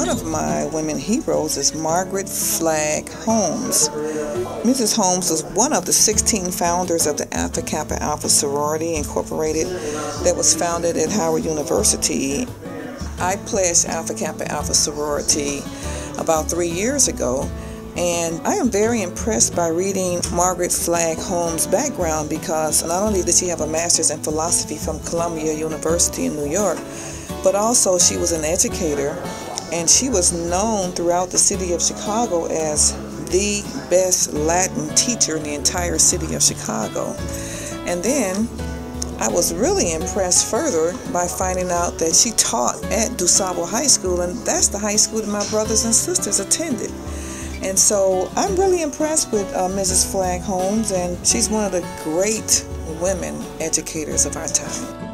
one of my women heroes is Margaret Flagg Holmes. Mrs. Holmes was one of the 16 founders of the Alpha Kappa Alpha Sorority Incorporated that was founded at Howard University. I pledged Alpha Kappa Alpha Sorority about 3 years ago, and I am very impressed by reading Margaret Flagg Holmes' background, because not only did she have a master's in philosophy from Columbia University in New York, but also she was an educator, and she was known throughout the city of Chicago as the best Latin teacher in the entire city of Chicago. And then I was really impressed further by finding out that she taught at DuSable High School, and that's the high school that my brothers and sisters attended. And so I'm really impressed with Mrs. Flagg Holmes, and she's one of the great women educators of our time.